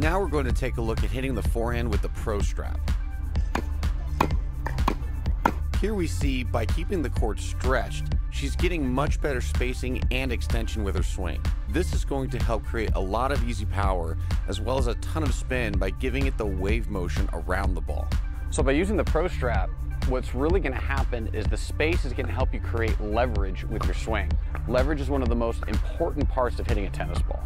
Now we're going to take a look at hitting the forehand with the Prostrap. Here we see by keeping the court stretched, she's getting much better spacing and extension with her swing. This is going to help create a lot of easy power as well as a ton of spin by giving it the wave motion around the ball. So by using the Prostrap, what's really going to happen is the space is going to help you create leverage with your swing. Leverage is one of the most important parts of hitting a tennis ball.